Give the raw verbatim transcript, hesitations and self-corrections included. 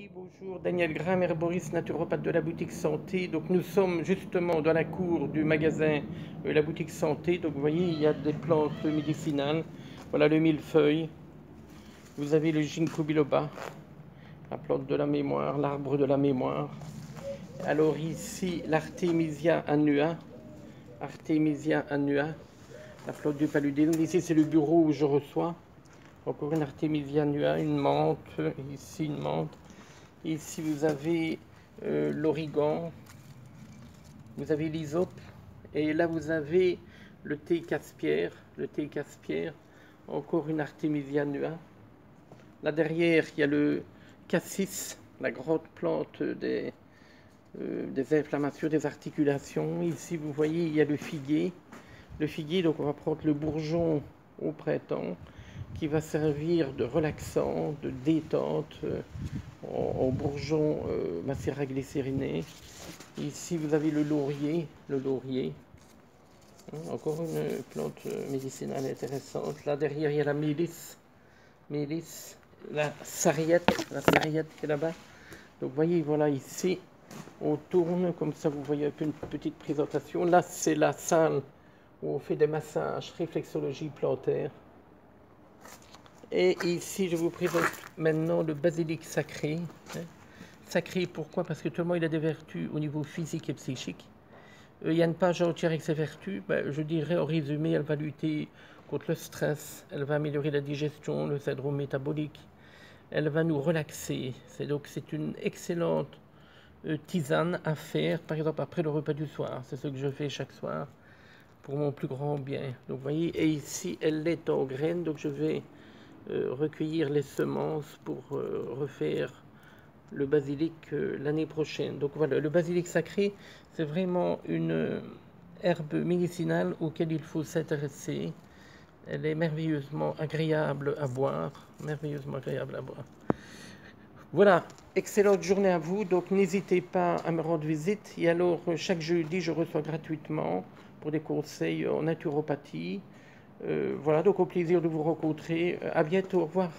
Oui, bonjour, Daniel Gramme, herboriste naturopathe de la Boutique Santé. Donc nous sommes justement dans la cour du magasin euh, La Boutique Santé. Donc vous voyez, il y a des plantes médicinales. Voilà le millefeuille. Vous avez le ginkgo biloba, la plante de la mémoire, l'arbre de la mémoire. Alors ici, l'artemisia annua. Artemisia annua, la plante du paludisme. Ici, c'est le bureau où je reçois. Encore une artemisia annua, une menthe. Ici, une menthe. Ici, vous avez euh, l'origan, vous avez l'hysope, et là, vous avez le thé casse-pierre, le thé casse-pierre, encore une artemisia annua. Là, derrière, il y a le cassis, la grosse plante des, euh, des inflammations, des articulations. Ici, vous voyez, il y a le figuier. Le figuier, donc, on va prendre le bourgeon au printemps, qui va servir de relaxant, de détente, euh, en, en bourgeon euh, macérat glycériné. Ici, vous avez le laurier, le laurier. Hein, encore une plante médicinale intéressante. Là, derrière, il y a la mélisse, mélisse, la sarriette, la sarriette qui est là-bas. Donc, vous voyez, voilà, ici, on tourne, comme ça, vous voyez un peu une petite présentation. Là, c'est la salle où on fait des massages, réflexologie plantaire. Et ici, je vous présente maintenant le basilic sacré. Sacré, pourquoi? Parce que tout le monde, il a des vertus au niveau physique et psychique. Il y a une page entière avec ses vertus. Ben, je dirais, en résumé, elle va lutter contre le stress, elle va améliorer la digestion, le syndrome métabolique, elle va nous relaxer. C'est donc c'est une excellente euh, tisane à faire, par exemple, après le repas du soir. C'est ce que je fais chaque soir pour mon plus grand bien. Donc, vous voyez, et ici, elle est en graines, donc je vais... Euh, recueillir les semences pour euh, refaire le basilic euh, l'année prochaine. Donc voilà, le basilic sacré, c'est vraiment une euh, herbe médicinale auquel il faut s'intéresser. Elle est merveilleusement agréable à boire, merveilleusement agréable à boire. Voilà, excellente journée à vous, donc n'hésitez pas à me rendre visite. Et alors, chaque jeudi, je reçois gratuitement pour des conseils en naturopathie. Euh, voilà, donc au plaisir de vous rencontrer. À bientôt, au revoir.